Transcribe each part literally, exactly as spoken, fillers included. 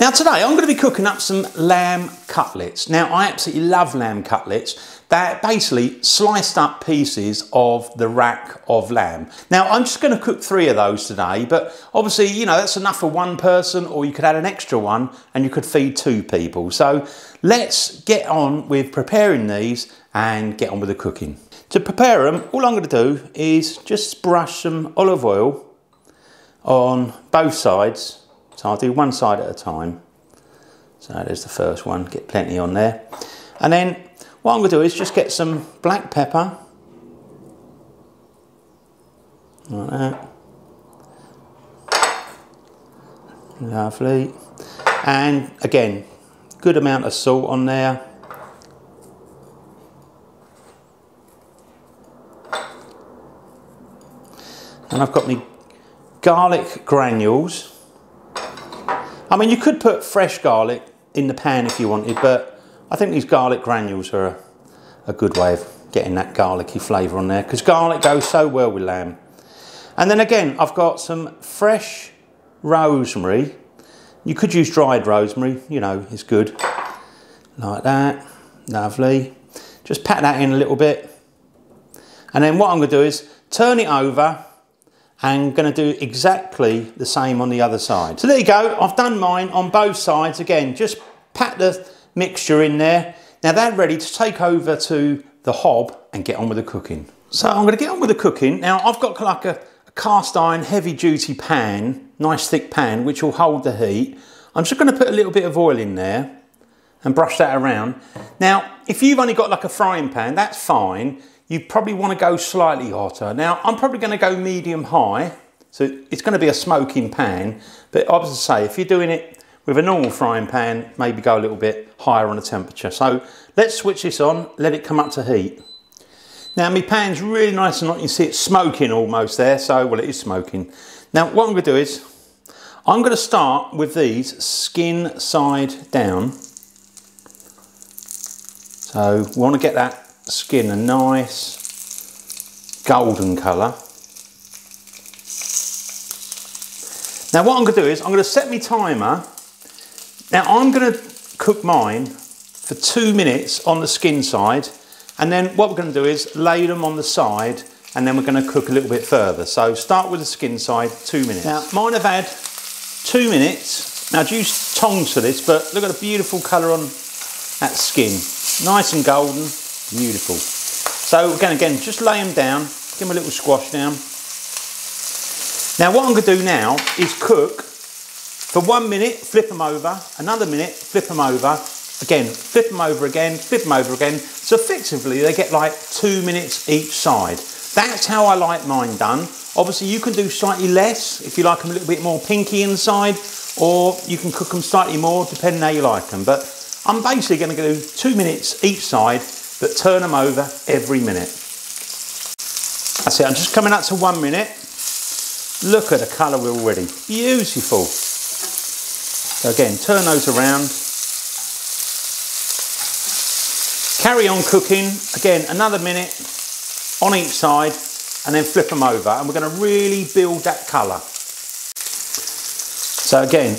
Now today I'm going to be cooking up some lamb cutlets. Now I absolutely love lamb cutlets. They're basically sliced up pieces of the rack of lamb. Now I'm just going to cook three of those today, but obviously, you know, that's enough for one person, or you could add an extra one and you could feed two people. So let's get on with preparing these and get on with the cooking. To prepare them, all I'm going to do is just brush some olive oil on both sides. So I'll do one side at a time. So there's the first one, get plenty on there. And then what I'm going to do is just get some black pepper. Like that. Lovely. And again, good amount of salt on there. And I've got my garlic granules. I mean, you could put fresh garlic in the pan if you wanted, but I think these garlic granules are a, a good way of getting that garlicky flavour on there, because garlic goes so well with lamb. And then again, I've got some fresh rosemary. You could use dried rosemary, you know, it's good. Like that, lovely. Just pat that in a little bit. And then what I'm going to do is turn it over. I'm going to do exactly the same on the other side. So there you go, I've done mine on both sides. Again, just pat the mixture in there. Now they're ready to take over to the hob and get on with the cooking. So I'm going to get on with the cooking. Now I've got like a, a cast iron heavy duty pan, nice thick pan, which will hold the heat. I'm just going to put a little bit of oil in there and brush that around. Now, if you've only got like a frying pan, that's fine. You probably want to go slightly hotter. Now, I'm probably going to go medium high, so it's going to be a smoking pan, but I was to say, if you're doing it with a normal frying pan, maybe go a little bit higher on the temperature. So let's switch this on, let it come up to heat. Now, my pan's really nice and hot. You can see it's smoking almost there, so, well, it is smoking. Now, what I'm going to do is, I'm going to start with these skin side down. So we want to get that skin a nice golden colour. Now what I'm going to do is I'm going to set my timer. Now I'm going to cook mine for two minutes on the skin side, and then what we're going to do is lay them on the side, and then we're going to cook a little bit further. So start with the skin side, two minutes. Now mine have had two minutes. Now I'd use tongs for this, but look at the beautiful colour on that skin. Nice and golden. Beautiful. So again, again, just lay them down, give them a little squash down. Now what I'm going to do now is cook for one minute, flip them over, another minute, flip them over, again, flip them over again, flip them over again. So effectively they get like two minutes each side. That's how I like mine done. Obviously you can do slightly less if you like them a little bit more pinky inside, or you can cook them slightly more depending how you like them. But I'm basically going to do two minutes each side, but turn them over every minute. That's it, I'm just coming up to one minute. Look at the colour already, beautiful. So again, turn those around. Carry on cooking, again, another minute on each side, and then flip them over, and we're gonna really build that colour. So again,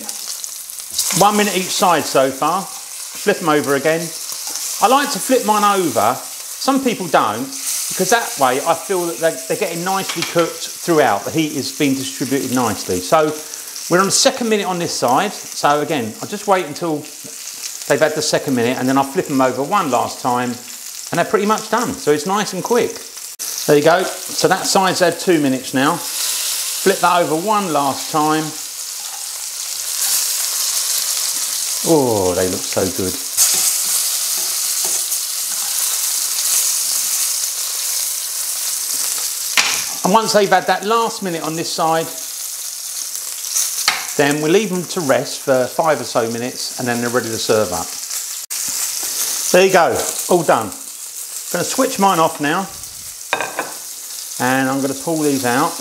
one minute each side so far, flip them over again. I like to flip mine over, some people don't, because that way I feel that they're, they're getting nicely cooked throughout. The heat is being distributed nicely. So we're on the second minute on this side. So again, I'll just wait until they've had the second minute, and then I'll flip them over one last time, and they're pretty much done. So it's nice and quick. There you go. So that side's had two minutes now. Flip that over one last time. Oh, they look so good. And once they've had that last minute on this side, then we'll leave them to rest for five or so minutes, and then they're ready to serve up. There you go, all done. I'm going to switch mine off now, and I'm going to pull these out.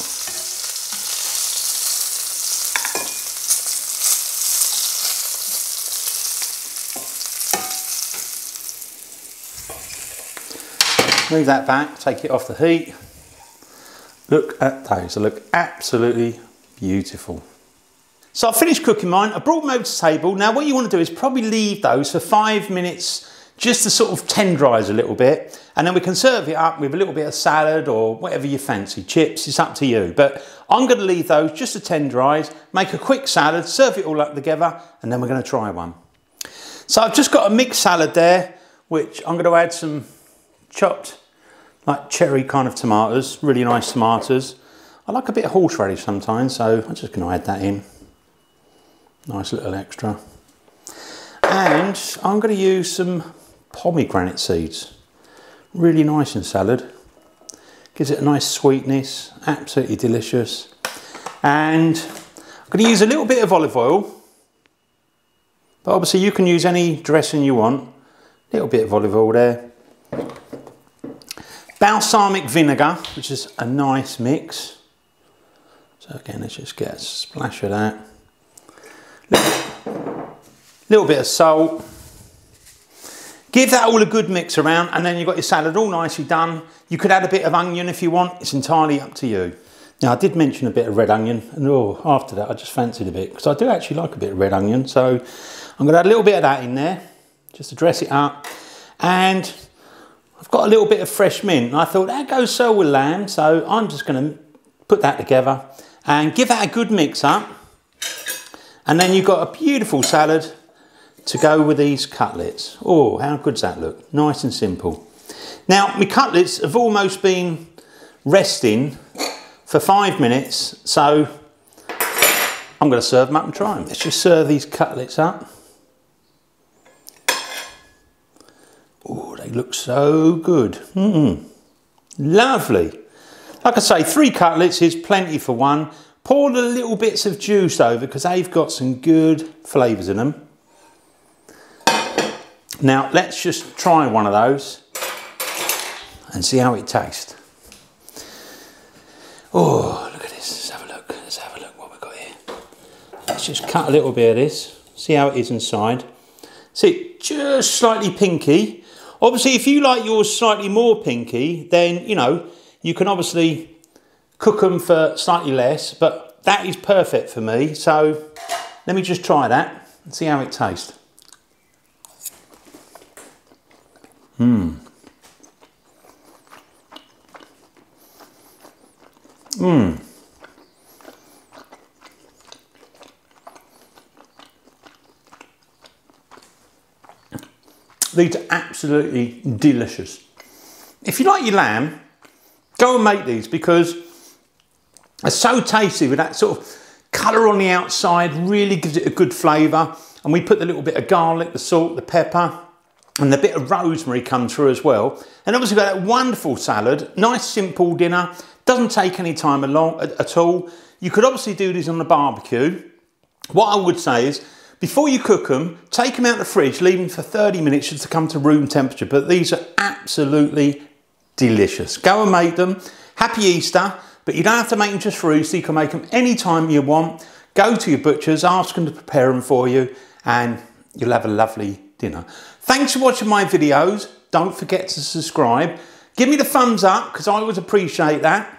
Move that back, take it off the heat. Look at those, they look absolutely beautiful. So I've finished cooking mine. I brought them over to the table. Now what you want to do is probably leave those for five minutes just to sort of tenderise a little bit, and then we can serve it up with a little bit of salad or whatever you fancy, chips, it's up to you. But I'm going to leave those just to tenderise, make a quick salad, serve it all up together, and then we're going to try one. So I've just got a mixed salad there, which I'm going to add some chopped, like cherry kind of tomatoes, really nice tomatoes. I like a bit of horseradish sometimes, so I'm just going to add that in. Nice little extra. And I'm going to use some pomegranate seeds. Really nice in salad. Gives it a nice sweetness, absolutely delicious. And I'm going to use a little bit of olive oil, but obviously you can use any dressing you want. A little bit of olive oil there. Balsamic vinegar, which is a nice mix. So again, let's just get a splash of that. Little, little bit of salt. Give that all a good mix around, and then you've got your salad all nicely done. You could add a bit of onion if you want, it's entirely up to you. Now I did mention a bit of red onion, and oh, after that I just fancied a bit, because I do actually like a bit of red onion, so I'm going to add a little bit of that in there, just to dress it up. And I've got a little bit of fresh mint, and I thought that goes so with lamb, so I'm just going to put that together, and give that a good mix up, and then you've got a beautiful salad to go with these cutlets. Oh, how good's that look? Nice and simple. Now, my cutlets have almost been resting for five minutes, so I'm going to serve them up and try them. Let's just serve these cutlets up. Oh, they look so good. Mm-mm. Lovely. Like I say, three cutlets is plenty for one. Pour the little bits of juice over, because they've got some good flavours in them. Now let's just try one of those and see how it tastes. Oh, look at this, let's have a look, let's have a look what we've got here. Let's just cut a little bit of this, see how it is inside. See, just slightly pinky. Obviously, if you like yours slightly more pinky, then, you know, you can obviously cook them for slightly less, but that is perfect for me. So let me just try that and see how it tastes. Mmm. Mmm. These are absolutely delicious. If you like your lamb, go and make these, because they're so tasty with that sort of colour on the outside, really gives it a good flavour. And we put the little bit of garlic, the salt, the pepper, and the bit of rosemary come through as well. And obviously we've got that wonderful salad, nice simple dinner, doesn't take any time along at all. You could obviously do these on the barbecue. What I would say is, before you cook them, take them out of the fridge, leave them for thirty minutes just to come to room temperature. But these are absolutely delicious. Go and make them. Happy Easter, but you don't have to make them just for Easter. You can make them any time you want. Go to your butchers, ask them to prepare them for you, and you'll have a lovely dinner. Thanks for watching my videos. Don't forget to subscribe. Give me the thumbs up, because I always appreciate that,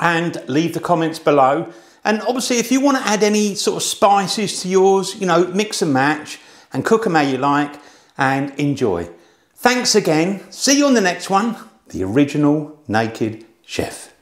and leave the comments below. And obviously if you want to add any sort of spices to yours, you know, mix and match and cook them how you like and enjoy. Thanks again. See you on the next one. The Original Naked Chef.